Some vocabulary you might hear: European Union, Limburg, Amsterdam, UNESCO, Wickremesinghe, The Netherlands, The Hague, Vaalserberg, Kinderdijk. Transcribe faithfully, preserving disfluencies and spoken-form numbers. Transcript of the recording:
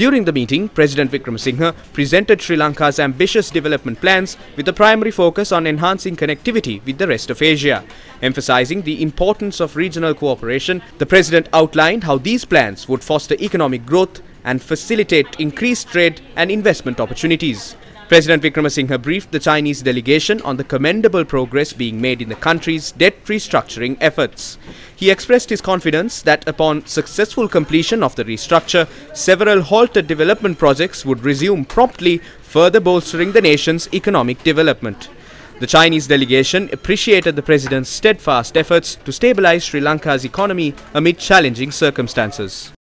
During the meeting, President Wickremesinghe presented Sri Lanka's ambitious development plans with a primary focus on enhancing connectivity with the rest of Asia. Emphasizing the importance of regional cooperation, the President outlined how these plans would foster economic growth and facilitate increased trade and investment opportunities. President Wickremesinghe briefed the Chinese delegation on the commendable progress being made in the country's debt restructuring efforts. He expressed his confidence that upon successful completion of the restructure, several halted development projects would resume promptly, further bolstering the nation's economic development. The Chinese delegation appreciated the President's steadfast efforts to stabilize Sri Lanka's economy amid challenging circumstances.